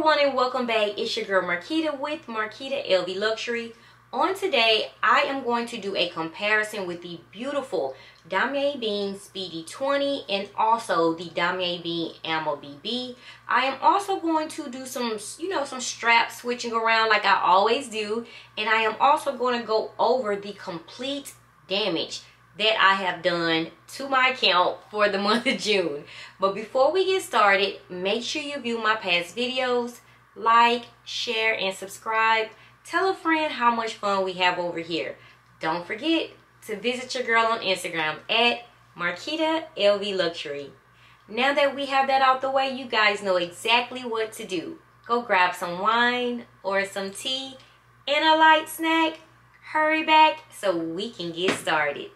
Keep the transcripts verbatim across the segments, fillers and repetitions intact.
everyone and welcome back. It's your girl Marquita with Marquita L V Luxury. On today, I am going to do a comparison with the beautiful Damier Ebene Speedy twenty and also the Damier Ebene Alma B B. I am also going to do some, you know, some strap switching around like I always do. And I am also going to go over the complete damage that I have done to my account for the month of June. But before we get started, make sure you view my past videos, like, share, and subscribe. Tell a friend how much fun we have over here. Don't forget to visit your girl on Instagram at Marquita L V Luxury. Now that we have that out the way, you guys know exactly what to do. Go grab some wine or some tea and a light snack. Hurry back so we can get started.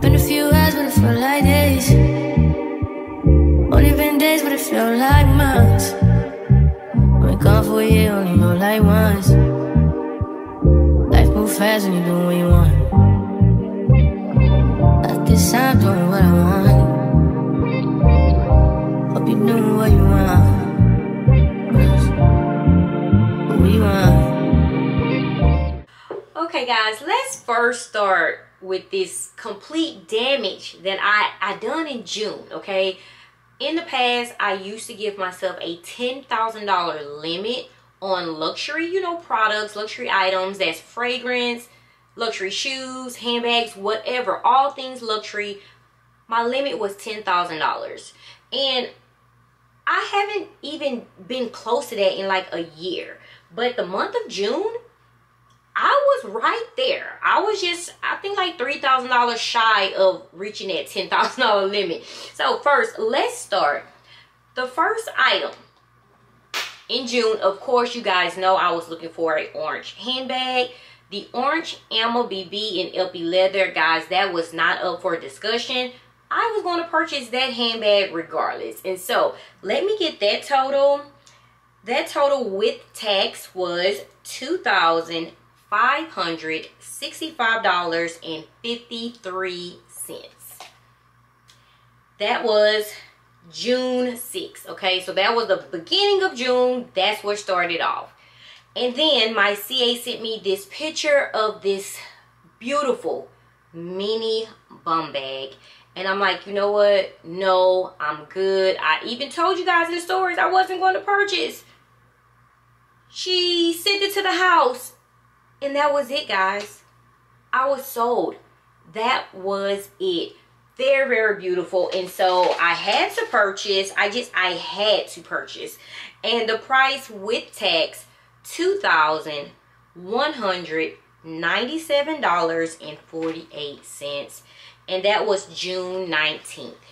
Been a few hours, but it felt like days. Only been days, but it felt like months. Been gone for a year, only know like once. Life moves fast when you do what you want. At this time, doing what I want. Hope you doing what you want. What you want. Okay, guys, let's first start with this complete damage that I, I done in June, okay? In the past, I used to give myself a ten thousand dollar limit on luxury, you know, products, luxury items. That's fragrance, luxury shoes, handbags, whatever, all things luxury. My limit was ten thousand dollars. And I haven't even been close to that in like a year. But the month of June, I was right there. I was just, I think like three thousand dollars shy of reaching that ten thousand dollar limit. So first, let's start. The first item in June, of course, you guys know I was looking for an orange handbag. The orange Alma B B and Epi leather, guys, that was not up for discussion. I was going to purchase that handbag regardless. And so let me get that total. That total with tax was two thousand dollars. five hundred sixty-five dollars and fifty-three cents. That was June sixth, okay? So that was the beginning of June. That's where it started off. And then my C A sent me this picture of this beautiful mini bum bag. And I'm like, you know what? No, I'm good. I even told you guys in the stories I wasn't going to purchase. She sent it to the house. And that was it, guys. I was sold. That was it. Very, very beautiful. And so I had to purchase. I just, I had to purchase. And the price with tax, two thousand one hundred ninety-seven dollars and forty-eight cents. And that was June nineteenth.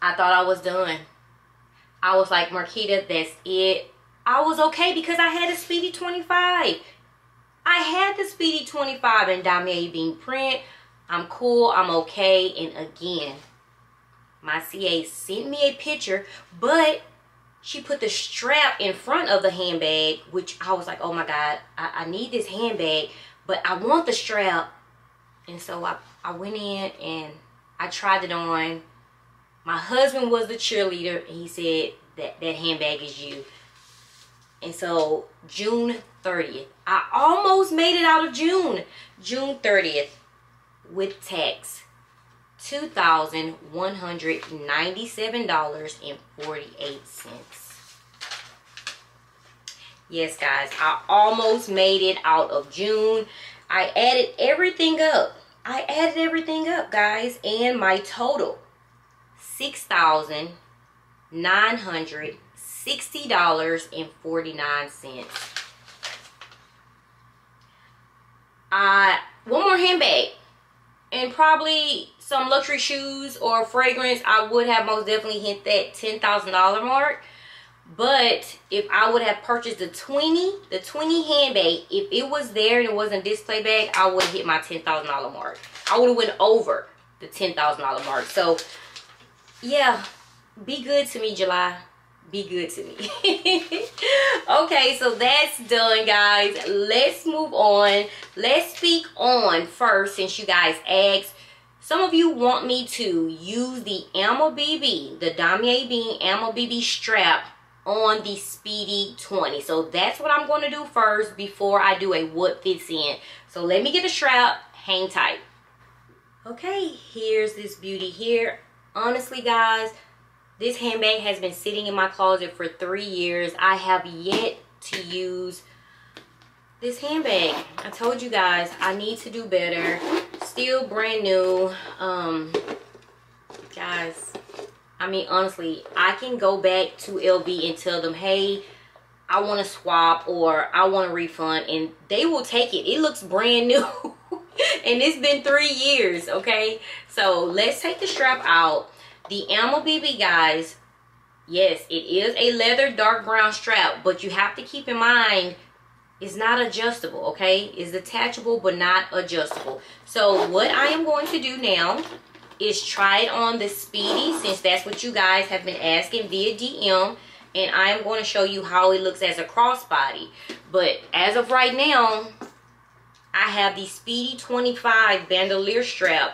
I thought I was done. I was like, Marquita, that's it. I was okay because I had a Speedy twenty-five. I had the Speedy twenty-five in Damier Ebene print. I'm cool. I'm okay. And again, my C A sent me a picture, but she put the strap in front of the handbag, which I was like, oh my God, I, I need this handbag, but I want the strap. And so I, I went in and I tried it on. My husband was the cheerleader and he said that that handbag is you. And so June thirtieth, I almost made it out of June. June thirtieth with tax, two thousand one hundred ninety-seven dollars and forty-eight cents. Yes, guys, I almost made it out of June. I added everything up. I added everything up, guys, and my total, six thousand nine hundred dollars. sixty dollars and forty-nine cents. Uh, one more handbag and probably some luxury shoes or fragrance. I would have most definitely hit that ten thousand dollar mark. But if I would have purchased the twenty, the twenty handbag, if it was there and it wasn't display bag, I would have hit my ten thousand dollar mark. I would have went over the ten thousand dollar mark. So yeah, be good to me, July. Be good to me. Okay, so that's done, guys. Let's move on. Let's speak on first, since you guys asked, Some of you want me to use the Alma B B, the Damier Ebene Alma B B strap on the Speedy twenty. So that's what I'm going to do first before I do a what fits in. So let me get the strap, hang tight. Okay, here's this beauty here. Honestly, guys, this handbag has been sitting in my closet for three years. I have yet to use this handbag. I told you guys I need to do better. Still brand new. Um, guys, I mean, honestly, I can go back to L V and tell them, hey, I want to swap or I want a refund, and they will take it. It looks brand new and it's been three years, okay? So let's take the strap out. The Alma B B, guys, yes, it is a leather dark brown strap, but you have to keep in mind it's not adjustable, okay? It's detachable but not adjustable. So what I am going to do now is try it on the Speedy, since that's what you guys have been asking via D M, and I'm going to show you how it looks as a crossbody. But as of right now, I have the Speedy twenty-five bandolier strap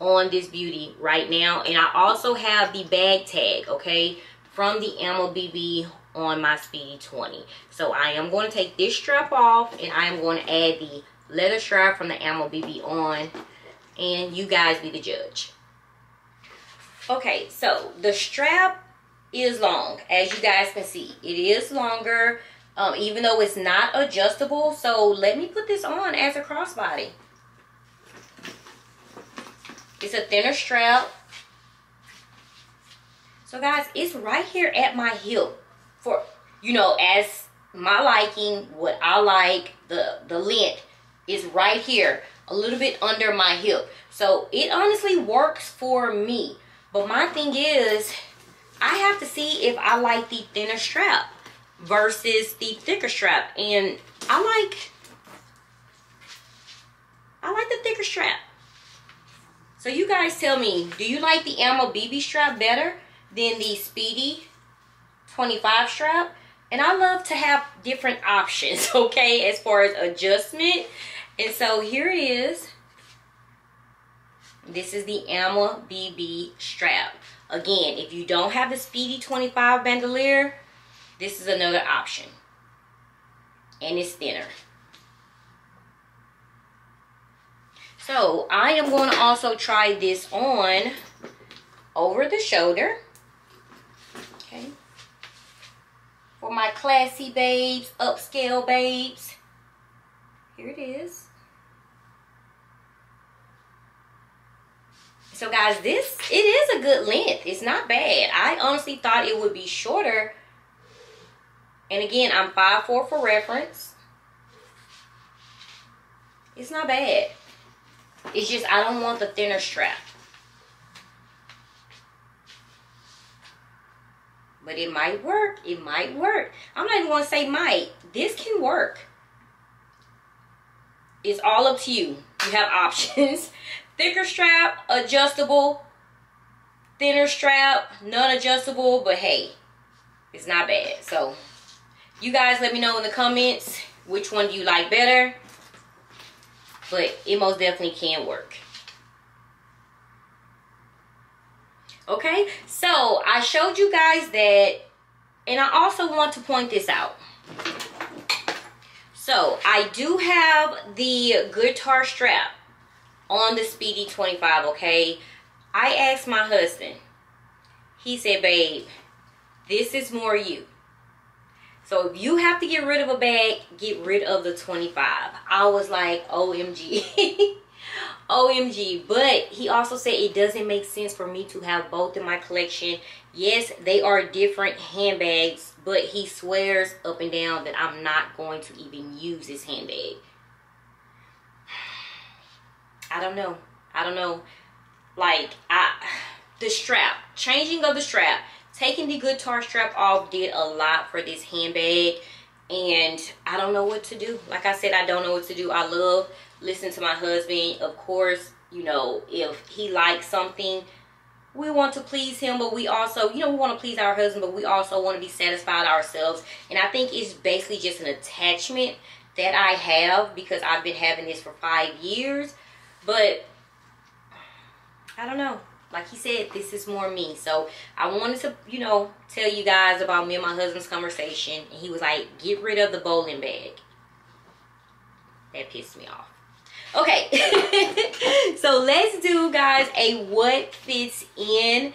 on this beauty right now, and I also have the bag tag, okay, from the Alma B B on my Speedy twenty. So I am going to take this strap off, and I am going to add the leather strap from the Alma B B on, and you guys be the judge. Okay, so the strap is long, as you guys can see. It is longer, um, even though it's not adjustable. So let me put this on as a crossbody. It's a thinner strap. So guys, it's right here at my hip for, you know, as my liking, what I like, the, the length is right here, a little bit under my hip. So it honestly works for me. But my thing is, I have to see if I like the thinner strap versus the thicker strap. And I like, I like the thicker strap. So you guys tell me, do you like the Alma B B strap better than the Speedy twenty-five strap? And I love to have different options, okay, as far as adjustment. And so here it is. This is the Alma B B strap. Again, if you don't have the Speedy twenty-five bandolier, this is another option. And it's thinner. So I am going to also try this on over the shoulder. Okay. For my classy babes, upscale babes. Here it is. So guys, this, it is a good length. It's not bad. I honestly thought it would be shorter. And again, I'm five four for reference. It's not bad. It's just I don't want the thinner strap. But it might work. It might work. I'm not even going to say might. This can work. It's all up to you. You have options. Thicker strap, adjustable, thinner strap, non-adjustable, but hey, it's not bad. So you guys let me know in the comments which one do you like better, but it most definitely can work. Okay, so I showed you guys that, and I also want to point this out. So I do have the guitar strap on the Speedy twenty-five, okay? I asked my husband. He said, babe, this is more you. So if you have to get rid of a bag, get rid of the twenty-five. I was like, O M G. O M G. But he also said it doesn't make sense for me to have both in my collection. Yes, they are different handbags, but he swears up and down that I'm not going to even use this handbag. I don't know. I don't know. Like, I, the strap, changing of the strap, taking the guitar strap off did a lot for this handbag. And I don't know what to do. Like I said, I don't know what to do. I love listening to my husband. Of course, you know, if he likes something, we want to please him. But we also, you know, we want to please our husband, but we also want to be satisfied ourselves. And I think it's basically just an attachment that I have because I've been having this for five years. But I don't know. Like he said, this is more me. So I wanted to, you know, tell you guys about me and my husband's conversation. And he was like, get rid of the bowling bag. That pissed me off. Okay. So let's do, guys, a what fits in.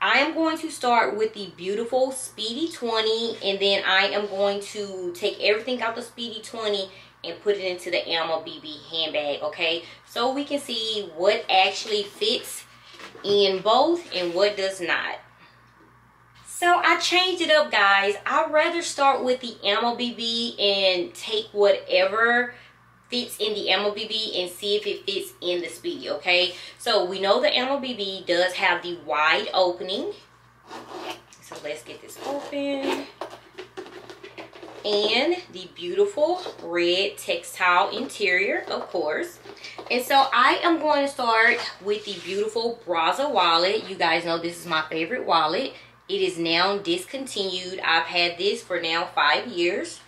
I am going to start with the beautiful Speedy twenty. And then I am going to take everything out the Speedy twenty and put it into the Alma B B handbag, okay? So we can see what actually fits in both and what does not. So I changed it up, guys. I'd rather start with the Alma B B and take whatever fits in the Alma B B and see if it fits in the Speedy, okay? So we know the Alma B B does have the wide opening. So let's get this open. And the beautiful red textile interior, of course. And so I am going to start with the beautiful Brazza wallet. You guys know this is my favorite wallet. It is now discontinued. I've had this for now five years.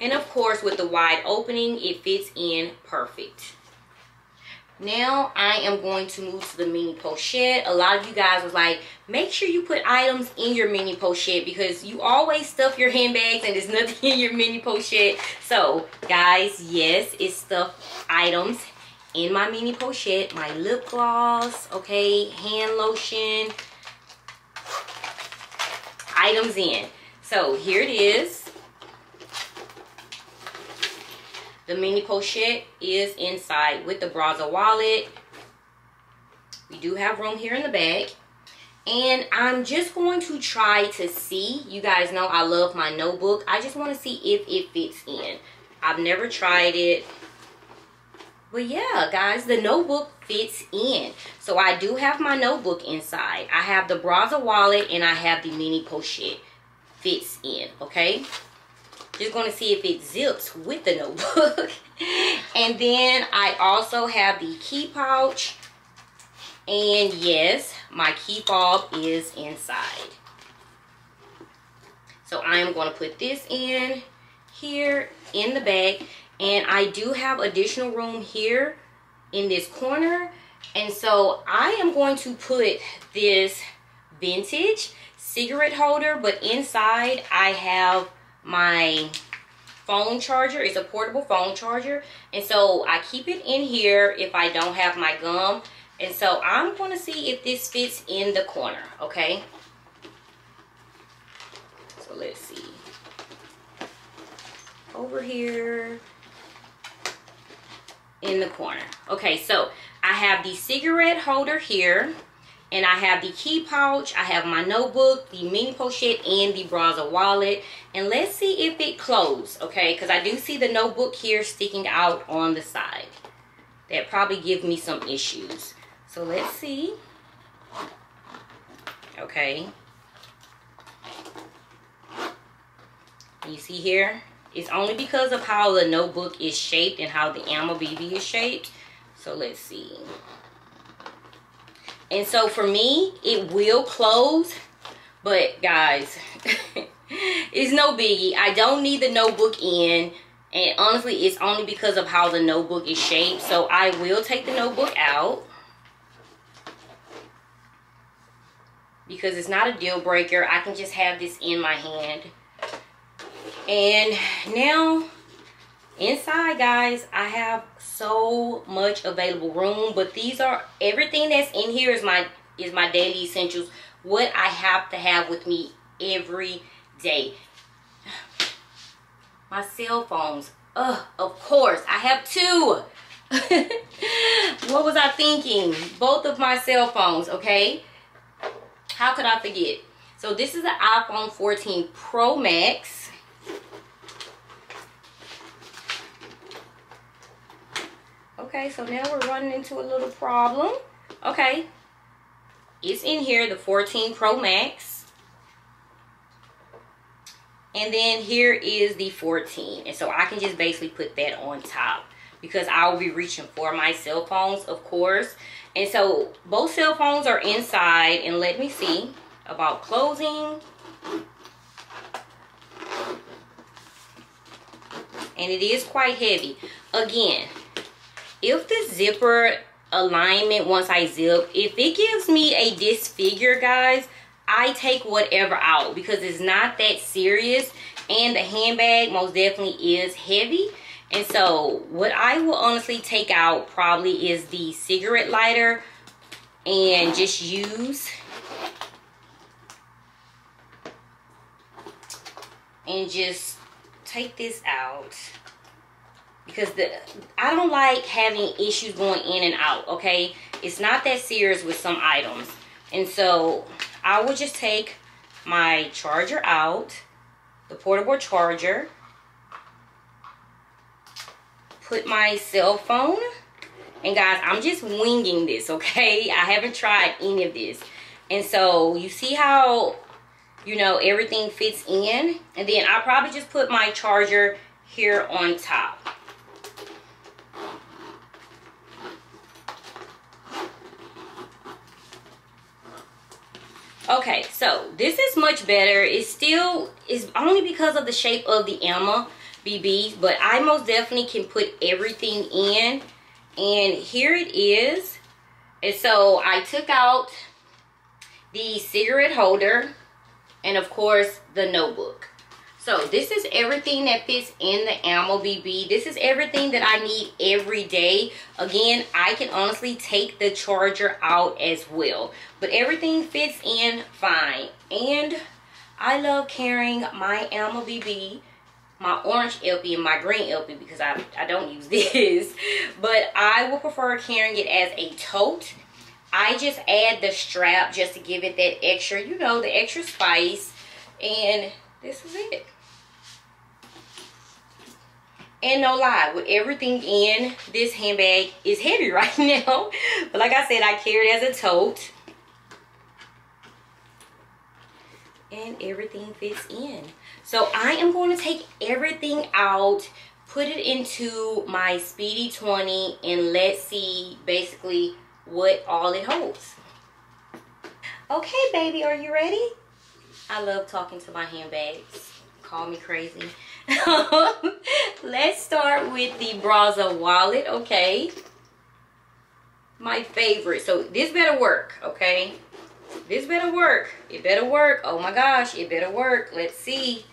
And of course, with the wide opening, it fits in perfect. Now I am going to move to the mini pochette. A lot of you guys was like, make sure you put items in your mini pochette because you always stuff your handbags and there's nothing in your mini pochette. So guys, yes, it's stuffed items in my mini pochette. My lip gloss, okay, hand lotion, items in. So here it is. The mini pochette is inside with the Brazza wallet. We do have room here in the bag. And I'm just going to try to see. You guys know I love my notebook. I just want to see if it fits in. I've never tried it. But yeah, guys, the notebook fits in. So I do have my notebook inside. I have the Brazza wallet and I have the mini pochette. Fits in, okay? Just going to see if it zips with the notebook. And then I also have the key pouch. And yes, my key fob is inside. So I am going to put this in here in the bag. And I do have additional room here in this corner. And so I am going to put this vintage cigarette holder. But inside I have my phone charger. It's a portable phone charger, and so I keep it in here if I don't have my gum. And so I'm going to see if this fits in the corner, okay? So let's see over here in the corner. Okay, so I have the cigarette holder here. And I have the key pouch, I have my notebook, the mini pochette, and the Brazza wallet. And let's see if it closes, okay? Because I do see the notebook here sticking out on the side. That probably gives me some issues. So let's see. Okay. You see here? It's only because of how the notebook is shaped and how the Alma B B is shaped. So let's see. And so for me, it will close, but guys, it's no biggie. I don't need the notebook in, and honestly, it's only because of how the notebook is shaped. So I will take the notebook out because it's not a deal breaker. I can just have this in my hand. And now inside, guys, I have so much available room, but these are everything that's in here is my is my daily essentials, what I have to have with me every day. My cell phones, uh of course I have two. What was I thinking? Both of my cell phones, okay? How could I forget? So this is the iPhone fourteen pro max. Okay, so now we're running into a little problem. Okay, it's in here, the fourteen Pro Max. And then here is the fourteen. And so I can just basically put that on top because I'll be reaching for my cell phones, of course. And so both cell phones are inside. And let me see about closing. And it is quite heavy. Again, if the zipper alignment once I zip. If it gives me a disfigure, guys, I take whatever out because it's not that serious. And the handbag most definitely is heavy. And so what I will honestly take out probably is the cigarette lighter and just use and just take this out because the I don't like having issues going in and out, okay? It's not that serious with some items. And so I will just take my charger out, the portable charger, put my cell phone, and guys, I'm just winging this, okay? I haven't tried any of this. And so you see how, you know, everything fits in, and then I probably just put my charger here on top. Okay, so this is much better. It's still, it's only because of the shape of the Alma B B, but I most definitely can put everything in. And here it is. And so I took out the cigarette holder and of course the notebook. So this is everything that fits in the Alma B B. This is everything that I need every day. Again, I can honestly take the charger out as well. But everything fits in fine. And I love carrying my Alma B B, my orange L P and my green L P because I, I don't use this. But I will prefer carrying it as a tote. I just add the strap just to give it that extra, you know, the extra spice. And this is it. And no lie, with everything in, this handbag is heavy right now. But like I said, I carry it as a tote. And everything fits in. So I am going to take everything out, put it into my Speedy twenty, and let's see basically what all it holds. Okay, baby, are you ready? I love talking to my handbags. Call me crazy. Let's start with the Brazza wallet, okay? My favorite. So this better work, okay? This better work. It better work. Oh my gosh, it better work. Let's see.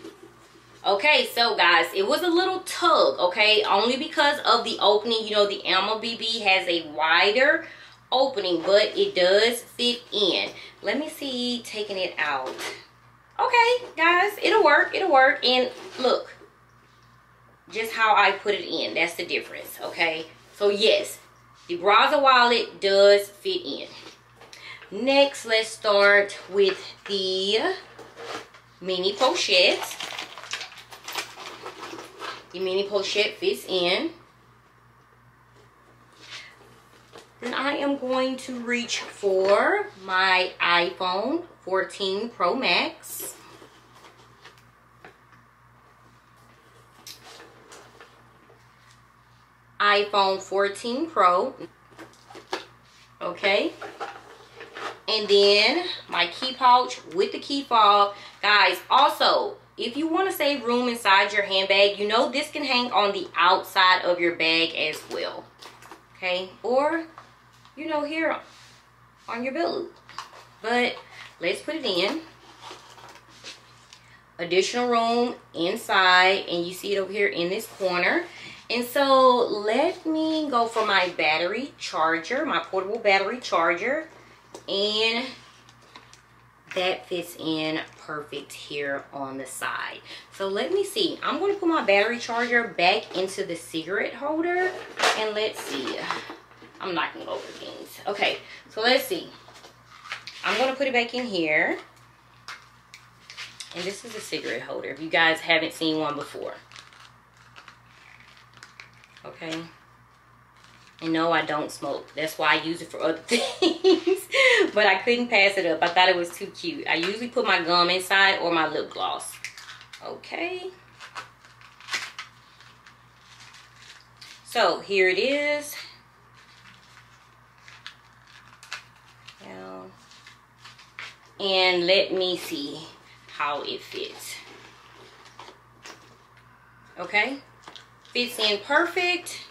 Okay, so guys, it was a little tug, okay? Only because of the opening. You know, the Alma B B has a wider opening, but it does fit in. Let me see taking it out. Okay, guys, it'll work, it'll work. And look, just how I put it in, that's the difference, okay? So yes, the Brazza wallet does fit in. Next, let's start with the mini pochette. The mini pochette fits in. Then I am going to reach for my iPhone fourteen Pro Max. iPhone fourteen Pro. Okay. And then my key pouch with the key fob. Guys, also, if you want to save room inside your handbag, you know this can hang on the outside of your bag as well. Okay? Or, you know, here on your belt loop. But let's put it in. Additional room inside, and you see it over here in this corner. And so let me go for my battery charger, my portable battery charger, and that fits in perfect here on the side. So let me see, I'm going to put my battery charger back into the cigarette holder, and let's see. I'm knocking over things. Okay, so let's see. I'm going to put it back in here. And this is a cigarette holder, if you guys haven't seen one before. Okay. And no, I don't smoke. That's why I use it for other things. But I couldn't pass it up. I thought it was too cute. I usually put my gum inside or my lip gloss. Okay. So here it is. And let me see how it fits. Okay, fits in perfect.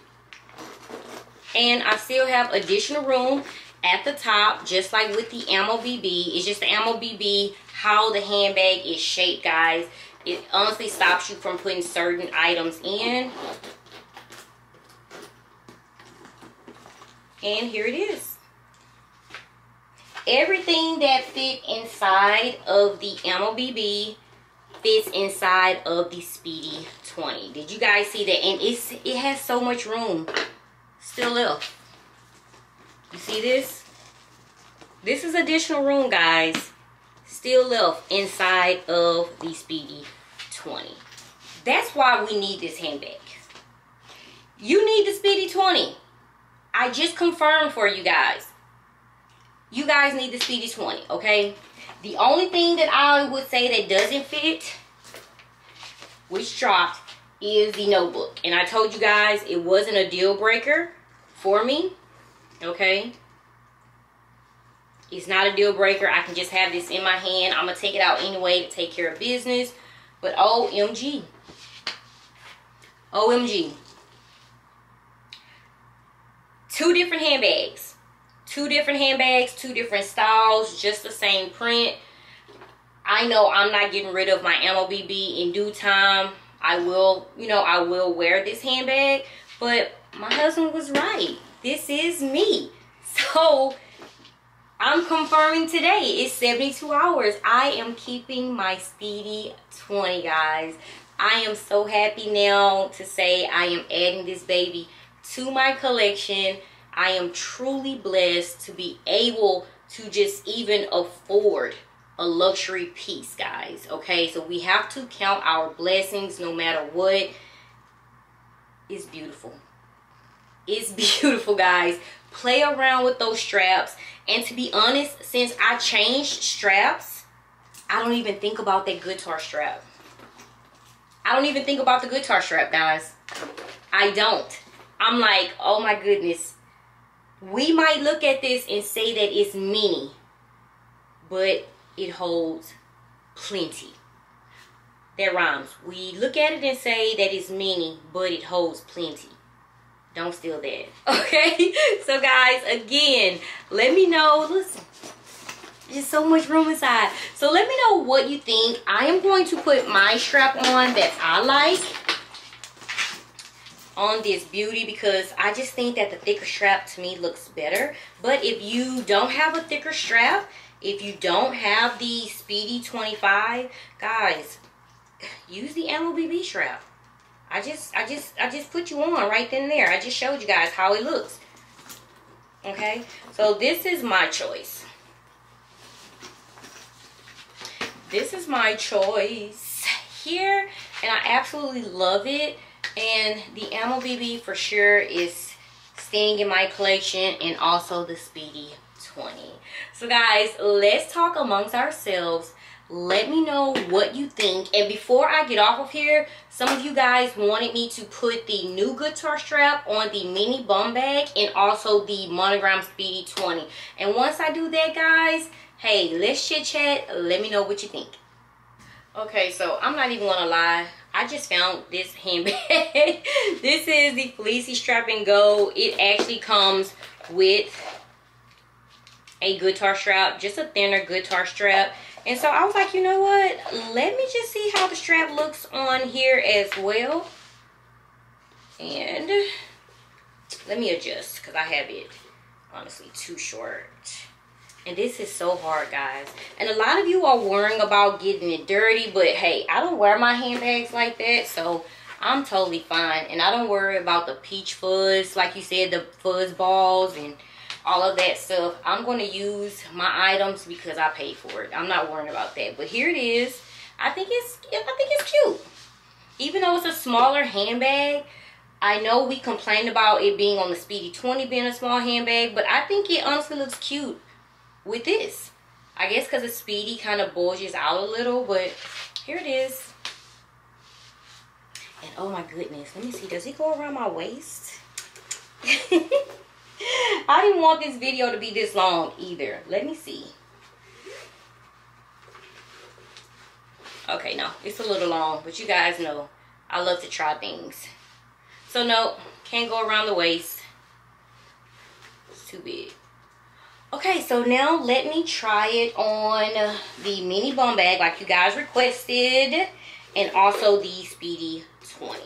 and I still have additional room at the top, just like with the Ammo B B. It's just the Ammo B B, how the handbag is shaped, guys. It honestly stops you from putting certain items in. And here it is. Everything that fit inside of the Ammo B B fits inside of the Speedy twenty. Did you guys see that? And it's it has so much room still left. You see this? This is additional room, guys, still left inside of the Speedy twenty. That's why we need this handbag. You need the Speedy twenty. I just confirmed for you guys. You guys need the Speedy twenty, okay? The only thing that I would say that doesn't fit, which dropped, is the notebook. And I told you guys it wasn't a deal breaker for me, okay? It's not a deal breaker. I can just have this in my hand. I'm going to take it out anyway to take care of business. But O M G. O M G. Two different handbags. Two different handbags, two different styles, just the same print. I know I'm not getting rid of my Ammo B B in due time. I will, you know, I will wear this handbag. But my husband was right. This is me. So I'm confirming today. It's seventy-two hours. I am keeping my Speedy twenty, guys. I am so happy now to say I am adding this baby to my collection. I am truly blessed to be able to just even afford a luxury piece, guys. Okay, so we have to count our blessings no matter what. It's beautiful. It's beautiful, guys. Play around with those straps. And to be honest, since I changed straps, I don't even think about that guitar strap. I don't even think about the guitar strap, guys. I don't. I'm like, oh my goodness. We might look at this and say that it's mini, but it holds plenty. That rhymes. We look at it and say that it's mini, but it holds plenty. Don't steal that. Okay? So, guys, again, let me know. Listen, there's so much room inside. So, let me know what you think. I am going to put my strap on that I like on this beauty, because I just think that the thicker strap to me looks better. But if you don't have a thicker strap, if you don't have the Speedy twenty-five, guys, use the Ammo B B strap. I just, I just, I just put you on right then and there. I just showed you guys how it looks. Okay, so this is my choice. This is my choice here, and I absolutely love it. And the Ammo B B for sure is staying in my collection, and also the Speedy twenty. So guys, let's talk amongst ourselves. Let me know what you think. And before I get off of here, some of you guys wanted me to put the new guitar strap on the mini bum bag and also the monogram Speedy twenty. And once I do that, guys, hey, let's chit chat. Let me know what you think. Okay, so I'm not even gonna lie. I just found this handbag. This is the Felici Strap and Go. It actually comes with a guitar strap, just a thinner guitar strap. And so I was like, you know what? Let me just see how the strap looks on here as well. And let me adjust, because I have it honestly too short. And this is so hard, guys. And a lot of you are worrying about getting it dirty, but hey, I don't wear my handbags like that, so I'm totally fine. And I don't worry about the peach fuzz, like you said, the fuzz balls and all of that stuff. I'm going to use my items because I paid for it. I'm not worrying about that. But here it is. I think it's, I think it's cute. Even though it's a smaller handbag, I know we complained about it being on the Speedy twenty being a small handbag, but I think it honestly looks cute with this. I guess because the Speedy kind of bulges out a little, but here it is. And oh my goodness, let me see, does it go around my waist? I didn't want this video to be this long either. Let me see. Okay, no, it's a little long, but you guys know I love to try things. So no, can't go around the waist. too big. Okay, so now let me try it on the mini bum bag like you guys requested, and also the Speedy twenty.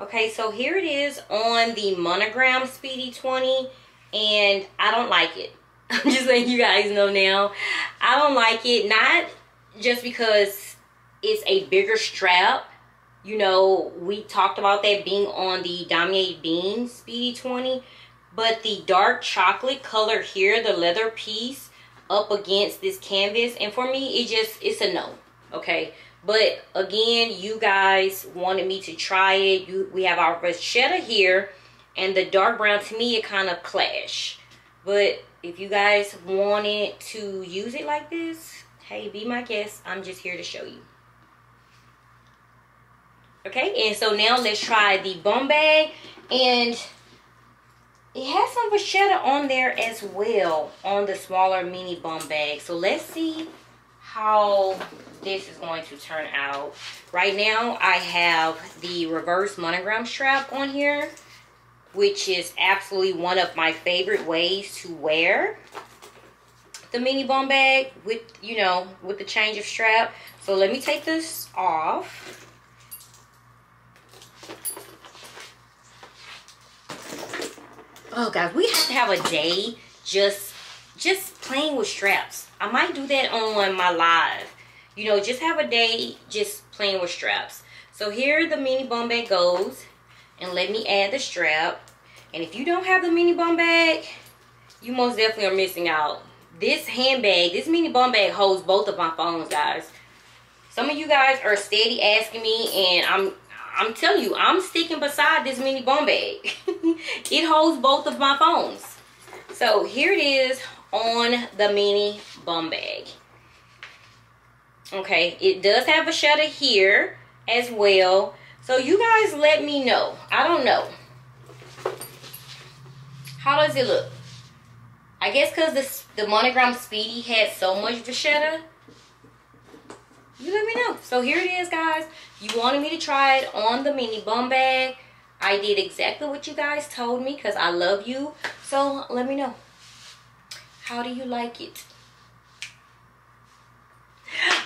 Okay, so here it is on the monogram Speedy twenty, and I don't like it. I'm just letting you guys know now. I don't like it, not just because it's a bigger strap. You know, we talked about that being on the Damier Ebene Speedy twenty, but the dark chocolate color here, the leather piece up against this canvas, and for me, it just, it's a no, okay? But again, you guys wanted me to try it. You, we have our vachetta here, and the dark brown, to me, it kind of clash. But if you guys wanted to use it like this, hey, be my guest. I'm just here to show you. Okay, and so now let's try the bum bag. And it has some vachetta on there as well on the smaller mini bum bag. So let's see how this is going to turn out. Right now, I have the reverse monogram strap on here, which is absolutely one of my favorite ways to wear the mini bum bag with, you know, with the change of strap. So let me take this off. Oh guys, we have to have a day just just playing with straps. I might do that on my live. You know, just have a day just playing with straps. So here the mini bum bag goes. And let me add the strap. And if you don't have the mini bum bag, you most definitely are missing out. This handbag, this mini bum bag holds both of my phones, guys. Some of you guys are steady asking me, and I'm I'm telling you, I'm sticking beside this mini bum bag. It holds both of my phones. So here it is on the mini bum bag. Okay, it does have a shutter here as well. So you guys let me know. I don't know. How does it look? I guess because the, the monogram Speedy had so much vachetta, you let me know. So here it is, guys. You wanted me to try it on the mini bum bag. I did exactly what you guys told me because I love you. So let me know. How do you like it?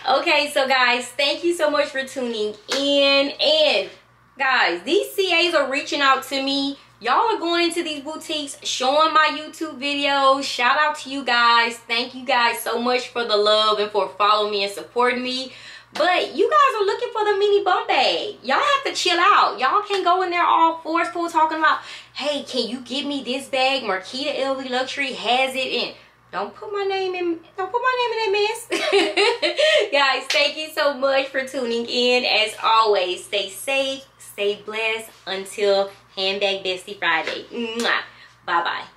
Okay, so guys, thank you so much for tuning in. And guys, these C As are reaching out to me. Y'all are going into these boutiques, showing my YouTube videos. Shout out to you guys. Thank you guys so much for the love and for following me and supporting me. But you guys are looking for the mini bum bag. Y'all have to chill out. Y'all can't go in there all forceful talking about, hey, can you give me this bag? Marquita L V Luxury has it in. Don't put my name in, don't put my name in that mess. Guys, thank you so much for tuning in. As always, stay safe, stay blessed until Handbag Bestie Friday. Bye-bye.